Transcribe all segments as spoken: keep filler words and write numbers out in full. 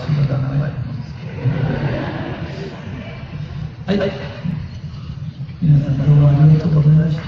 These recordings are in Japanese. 맞습니다.はい。皆さんどうもありがとうございました。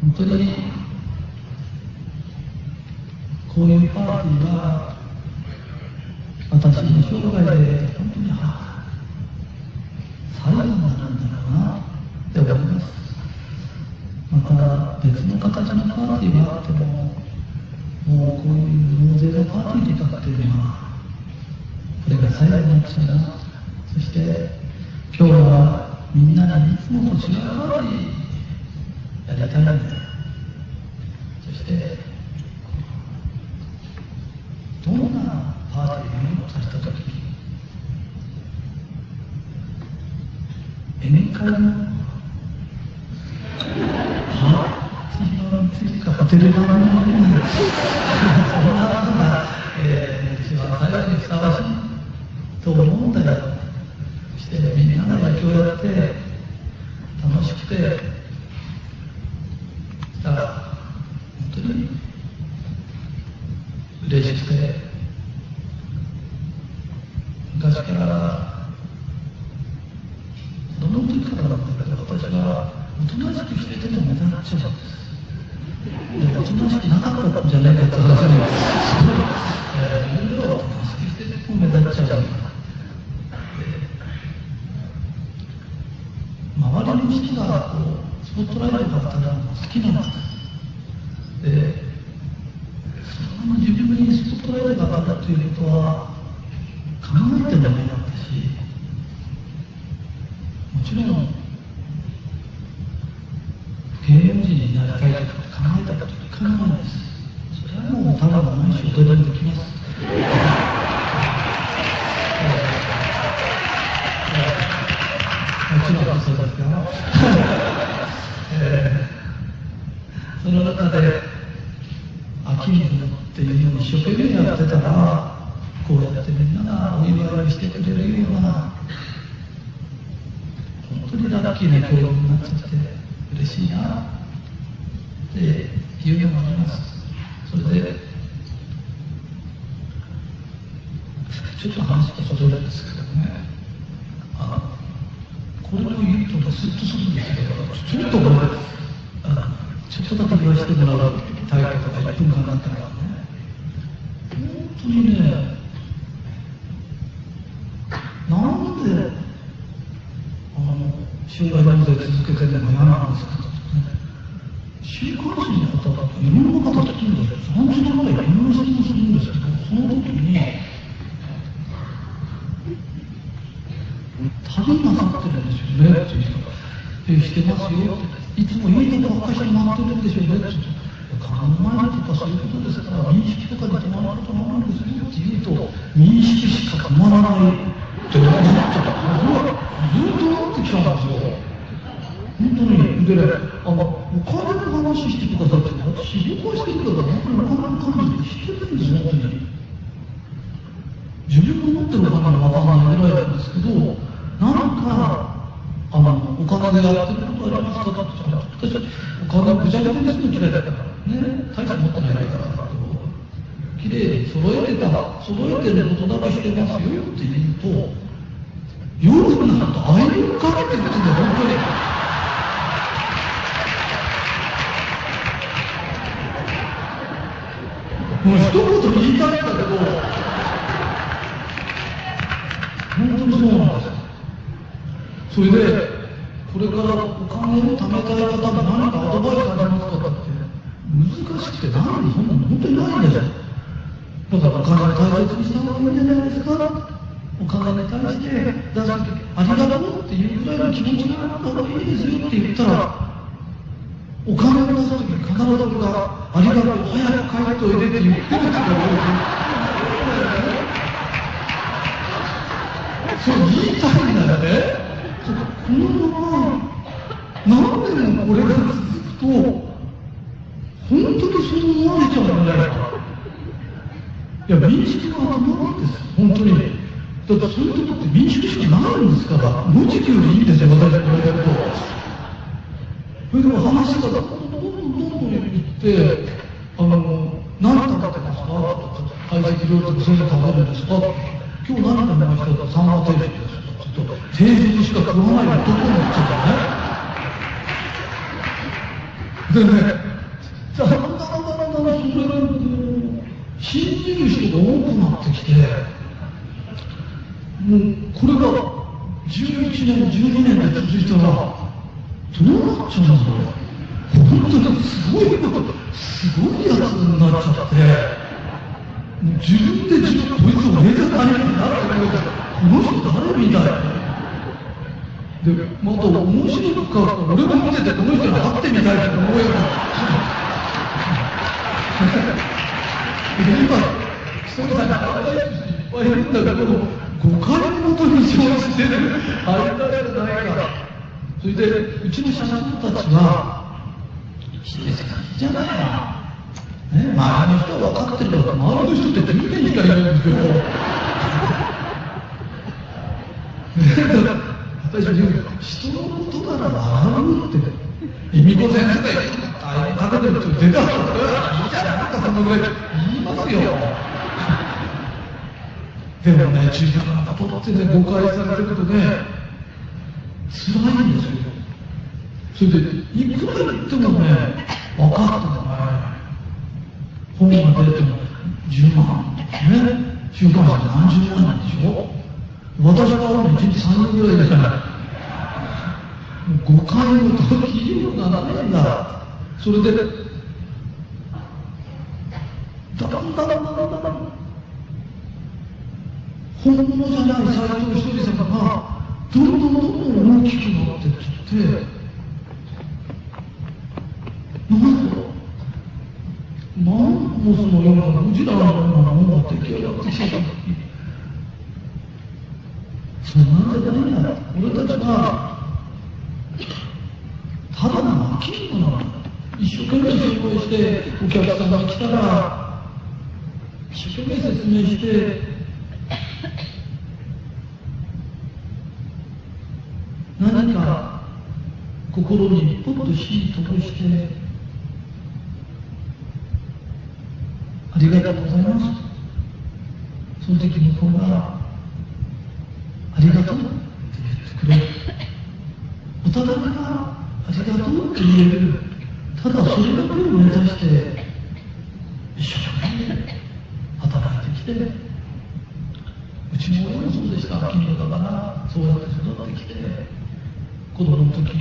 本当にこういうパーティーは私の生涯で本当に最後なんだろうなって思います。また別の形のパーティーがあっても。 もうこういう納税のパーティーとかっていうのはこれが最後になっちゃうな。そして今日はみんながいつもと違うパーティーやりたいんで、そしてどんなパーティーにをさせた時エネカルのパーティーのついかホテルの名前 と思うんだよ。そしてみんなが今日やって楽しくて、だから本当に嬉しくて、昔から子供の時からなんだけど、私がおとなしくしてても目立っちゃうんです。おとなしくなかったんじゃないかって話にいろいろおとなしくしてても目立っちゃう。 周りの人がこうスポットライトがあったら好きなんです。で、その自分にスポットライトがあったということは考えてもないだったし、もちろん芸能人になりたいとか考えたこと一回もないです。それはもうただの毎週お届けできます。 えー、その中で秋になっていう一生懸命やってたら、こうやってみんながお祝いしてくれるような本当にラッキーな共同になっちゃって嬉しいなっていうのもあります。それでちょっと話がそれるんですけどね、あの これを言うとスッとするんですけど、ちょっとこれ、ちょっとだけ言わせてもらうタイプとかいっぷんかんだったからね、本当にね、なんで、あの、障害男性続けてるの嫌なんですかとかね、週刊誌の方だといろんな方聞くんですよ、さんじゅうどぐらいいろんな質問するんですけど、その時に、 旅なさってるんでしょうねっていう人が、してますよって、いつもいいことばっかり回ってるんでしょうねって考えとかそういうことですから、認識とかで止まると思うんですよって言うと、認識しか止まらないって思っちゃった。ずっとなってきたんですよ。本当に。でね、あの、お金の話してくださって、私、旅行してくださって、お金の感じしてるんですよ、本当に。自分の持ってるお金はわからないぐらいなんですけど、 なんか、あの、お金でやってることありますかって言ったら、私、お金ぐちゃぐちゃにするの嫌いだから、ね、大した持ってないから、きれいに揃えてたら、揃えてることだらしてますよって言うと、夜になるとアイロンかけてくるんだよ、本当に。もう一言言いたいんだけど、本当にそうなんですよ。 それで、これからお金を貯めたい方に何かアドバイスありますかって、難しくて、何そんなの本当にないんだよ。だからお金を大切にした方がいいんじゃないですか。お金に対して、だからありがとうっていうぐらいの気持ちになった方がいいですよって言ったら、お金を出すときに必ず僕が、ありがとう、早く帰っておいでって言ってるんですよ。そう言いたいんだよね。 このまま何年もこれが続くと本当にそう思われちゃうんじゃないか。いや、民主主義は頭なんですよ、本当に。だからそういうとこって民主主義しかないんですから、無自給でいいんですよ、私が言われると。それでも話がどんどんどんどんで、あの何食べてますかとか、あいついろいろ全部食べるんですか、今日何食べましたか、サンマ定食です、ちょっと定食しか食わない男になっちゃったね。でね、だんだんだんだんだんだんそれが信じる人が多くなってきて、もうこれがじゅういちねんじゅうにねんで続いたらどうなっちゃうんだろう、本当にすごいすごいやつになっちゃって、自分で自分こいつをめちゃ大変になってくれた、この人誰みたいな。でまた面白くから俺も見ててこの人に会ってみたいな思えば今人に会いたい人いっぱいいるんだけど、誤解のもとに生じてる会いたいじゃないから。それでうちの社長たちは知ってて感じじゃないな、ね、周りの人は分かってるけど、周りの人ってじゅうねんしかいないんですけど私は人のことなら笑うって意味ごせん世界大変かけてる人出たからいいじゃなかった、そのぐらい言いますよでもね、中学の方ってね、誤解されることねつらいんですよ。それでいくら言ってもね、分かってもね、本が出てもじゅうまん、ね、週刊誌で何十万なんでしょ。私が会うのいちにちさんにんぐらいですからごかいの時にもならないんだ。それでだだだだだだだ本物じゃない斎藤ひとりさんがどんどんどんどん大きくなってきて、もうそのような無事なものを持ってきやがってきた。それなんじゃないんだ。俺たちはただの巻き物なんだ。一生懸命説明してお客さんが来たら一生懸命説明して何か心にポッと火を灯してありがとうございます。その時向こうがありがとうって言ってくれる。お互いがありがとうって言える。ただそれだけを目指して一生懸命働いてきて、うちの親もそうでした。勤務だからそうやって育ってきて、子供の時に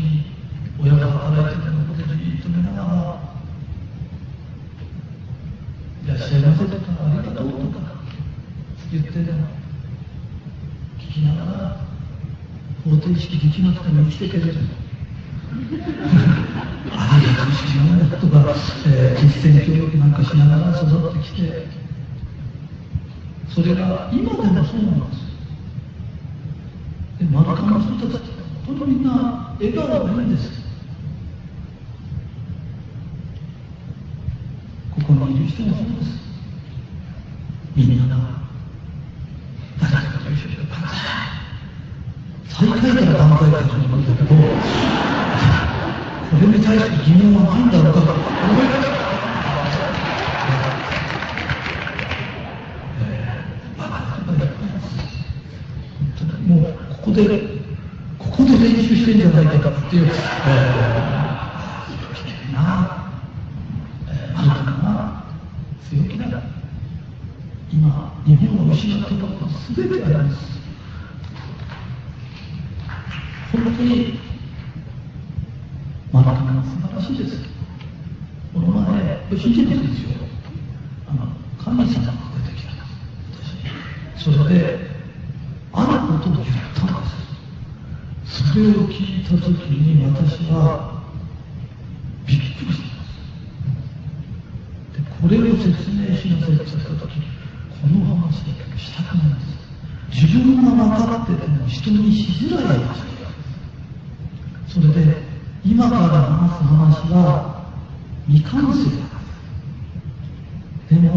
親が働いててのことで言い止めながら。いらっしゃいませとかありがとうとか言ってたの聞きながら、方程式できなくても生きていけるありがとうしながらとか、えー、実践教育なんかしながら育ってきて、それが今でもそうなんです。で丸川の人たちって本当にみんな笑顔がないんです。このいる人もそうです。みんな誰かと一緒にバカ最下位から頑張りたいと思うんだけどこれに対して疑問はないんだろうかと思いましたもうここでここで練習してるんじゃないかっていう、えー日本が失っていることすべてあります。本当に学びが素晴らしいです。この前信じてるんですよ。あの神様が出てきた私。それであることを言ったんです。それを聞いたときに私はびっくりしてます。でこれを説明しなさいと言ったときに。この話したくないんです。自分が分かってても人にしづらいです。それで今から話す話は未完成でも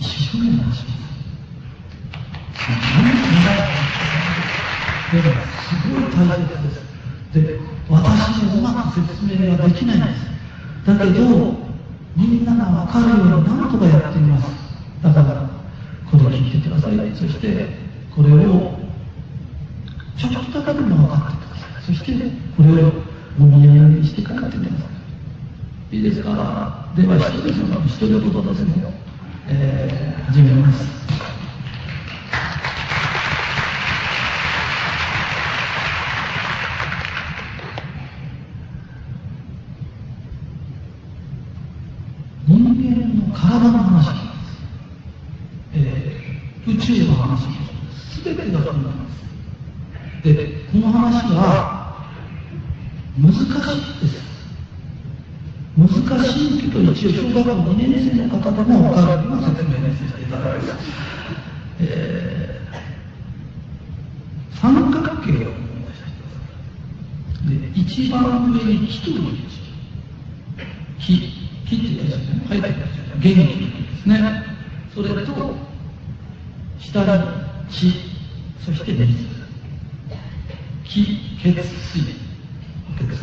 一生懸命話します。でもすごい大変です。で私にうまく説明がでができないんです。だけどみんなが分かるように何とかやってみます。だからこれを聞いてください。そしてこれをちょっとだけでも分かってください。そしてこれをもみ合いにしてかかってみます。いいですか？では一人の一人ごと出せるよ。えー、始めます。体の話です、えー、宇宙の話です。全てがそうなんです。で、この話は難しいです。難しいけど、一応小学校にねん生の方でも分かるような説明させていただいて、えー、三角形を思い出してください。で、一番上に木という字。木。木って言ったんですね。はい、元気ですね。それと下が血、そして水、気、血、水です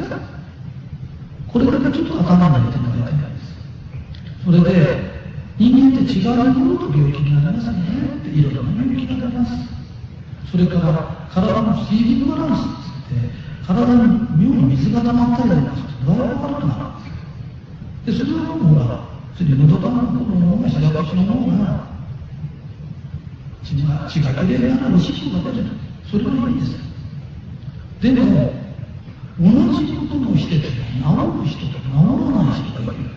ね。これだけちょっと頭に入れてもらいたいんです。それで人間って違うものと病気になりますね。いろいろな病気になります。それから体の水分バランスって体に妙に水が溜まったりなんかして具合が悪くなるんです。でそれはほらそれで喉玉の方が白髪の方が血が血が出るやらおしっこが出る、それはいいんです。でも同じこともしてて治る人と治らない人がいるんで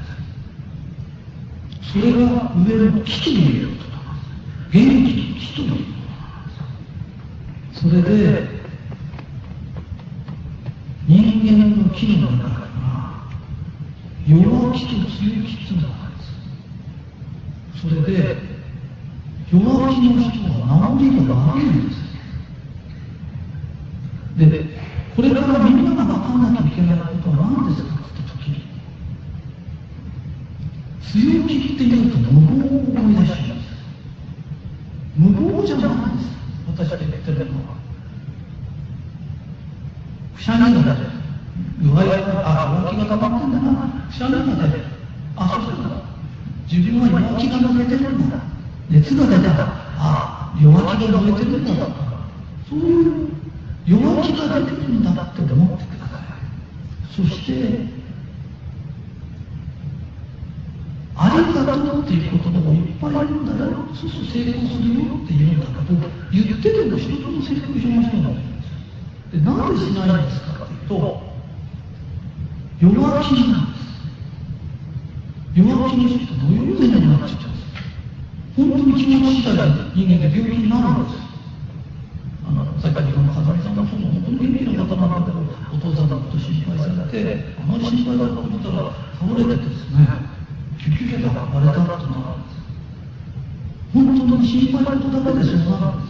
す。それが上の危機ということなんです。元気の危機ということなんです。それで人間の機能の中には弱気と強気というのが、それで弱気の人は治りが悪いんですよ。でこれからみんなが分かんなきゃいけないことは何ですかって時に、強気って言うと無謀を思い出しちゃうんです。無謀じゃないんです。私が言ってるのはくしゃみが出る、弱い、あ、弱気が溜まってんだな、くしゃみが出る、あ、そうだな、自分は弱気が燃えてるんだ、熱が出たら、ああ、弱気が燃えてるんだ、そういう弱気が出てるんだって思ってください。そしてありがとうっていう言葉もいっぱいあるんだよ、そうそう成功するよって言うんだけど、言ってても一つも成功しませんよ。で、なんでしないんですかっていうと、弱気なんです。弱気の人ってどういう風になっちゃうんですか？本当に気持ち次第で人間が病気になるんです。あの、さっきの風見さんの本も本当に元気な方なんだけど、お父さんのこと心配されて、あまり心配だと思ったら倒れてですね、救急車が暴れたらとなるんです。本当に心配なことだけでそうなるんで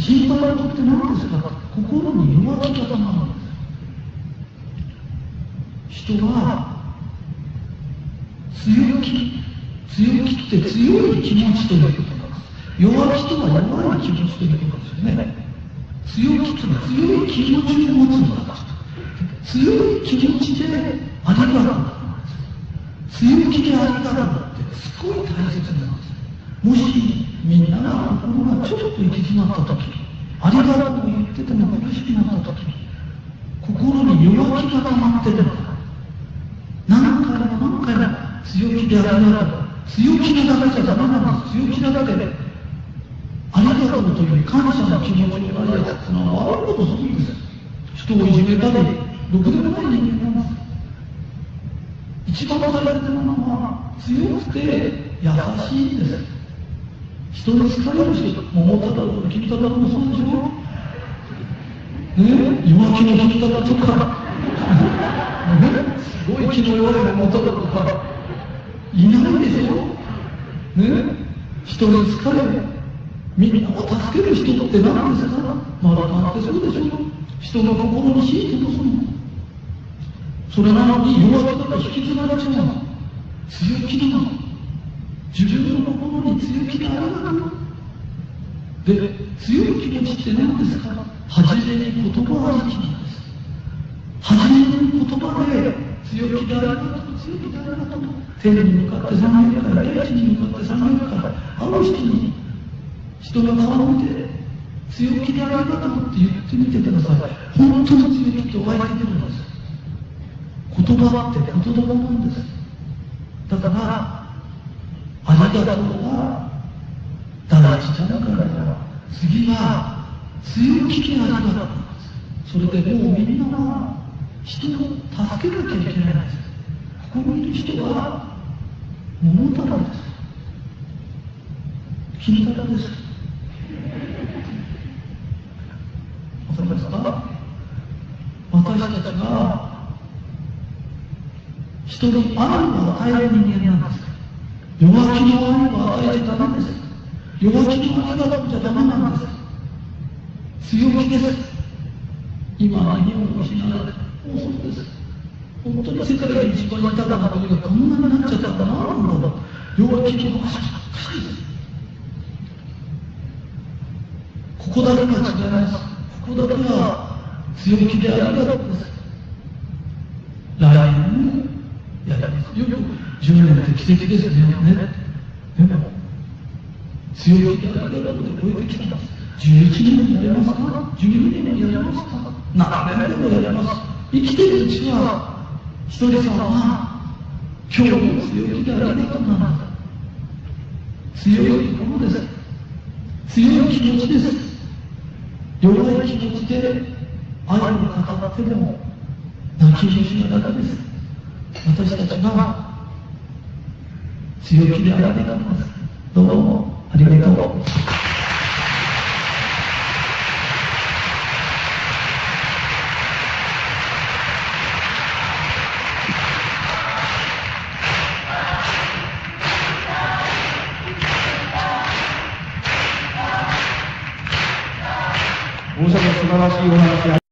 す。で、心配なことって何ですか？心に弱気が溜まるんです。人は強気、強気って強い気持ちということなんです。弱気とは弱い気持ちということですよね。強気とは強い気持ちを持つんだ。強い気持ちでありがとうなんです。強気でありがとうってすごい大切なんです。もしみんなが心がちょっと行き詰まったとき、ありがとうと言ってても苦しくなったとき、心に弱気が溜まってるんだ。何回も何回も強気でありがとう、強気なだけじゃダメなんです。強気なだけでありがとうという感謝の気持ちになりやすくなることをするんですよ。人をいじめたりろくでもない人間なんです。一番大切なのは強くて優しいんです。人に好かれるし、桃太郎の君太郎もそうでしょ、ね、弱気の君太郎とかすごい気の弱い桃太郎とかいないでしょ、ね、人に疲れる、みんなを助ける人って何ですか？マラカンってそうでしょ、人の心に敷いてこその、それなのに弱気が引きずられちゃうの、強気なの、自分の心に強気でありがとう。で、強い気持ちって何ですか？はじめに言葉ありきなんです。はじめにに言葉で強気である方と強気である方と、天に向かって下がる方、大地に向かって下がる方、あの人に人が顔を見て強気である方とって言ってみてください。本当の強気ってお会いできるんです。言葉って言葉なんです。だからあなた方はだらしちゃだから次は強気である方なんです。それでもうみんなは人を助けなきゃいけないんです。ここにいる人は物たらです。君たらです。わかりますか？私たちが人の愛を与える人間なんです。弱気の愛を与えちゃダメです。弱気の愛がなくちゃダメなんです。強気です。今は日本の失われてそうです。本当に世界が一番豊かな国がこんなになっちゃったんだなぁと。弱気の愛ばっかりです。ここだけが違います。ここだけが強気でありがとうです。来年いやいや、じゅうねんって奇跡ですよね。でも、強い力で超えてきたんです。じゅういちねんもやりますか？じゅうにねんもやりますか？ななねんもやります。生きているうちは、ひとりさんは、今日も強い力でこんななんだ。強いものです。強い気持ちです。弱い気持ちで、愛を語ってでも、泣き虫の中です。私たちが強気であられたのです。どうもありがとう。大阪素晴らしいお話。